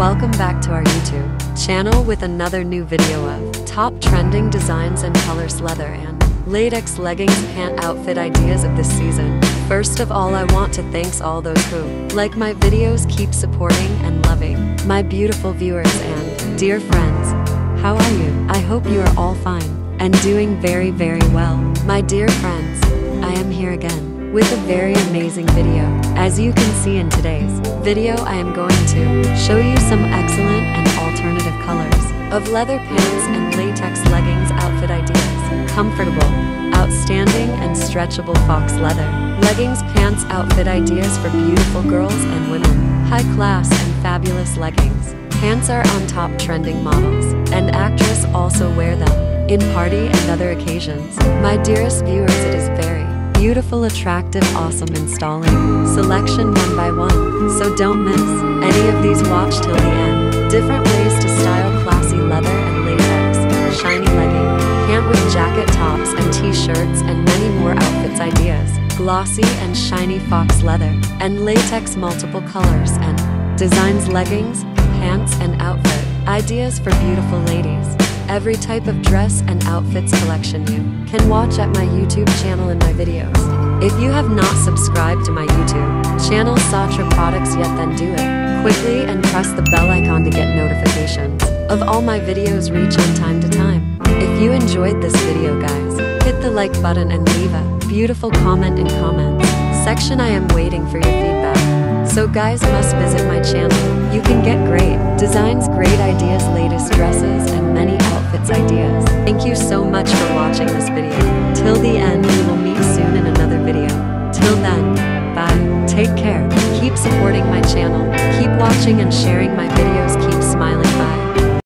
Welcome back to our YouTube channel with another new video of top trending designs and colors, leather and latex leggings, pant outfit ideas of this season. First of all, I want to thank all those who like my videos, keep supporting and loving my beautiful viewers and dear friends. How are you? I hope you are all fine and doing very, very well. My dear friends, I am here again with a very amazing video. As you can see in today's video, I am going to show you some excellent and alternative colors of leather pants and latex leggings outfit ideas. Comfortable, outstanding and stretchable fox leather leggings pants outfit ideas for beautiful girls and women. High class and fabulous leggings pants are on top trending models and actresses also wear them in party and other occasions. My dearest viewers, it is very beautiful, attractive, awesome installing selection one by one, so don't miss any of these, watch till the end. Different ways to style classy leather and latex, shiny legging, pant with jacket tops and t-shirts and many more outfits ideas. Glossy and shiny fox leather and latex multiple colors and designs leggings, pants and outfit ideas for beautiful ladies. Every type of dress and outfits collection you can watch at my YouTube channel in my videos. If you have not subscribed to my YouTube channel Sotra Products yet, then do it quickly and press the bell icon to get notifications of all my videos reach on time to time. If you enjoyed this video guys, hit the like button and leave a beautiful comment in comment section. I am waiting for your feedback. So guys, must visit my channel. You can get great designs, great ideas, latest dresses and many outfits ideas. Thank you so much for watching this video. Till the end, we will meet soon in another video. Till then, bye, take care, keep supporting my channel, keep watching and sharing my videos.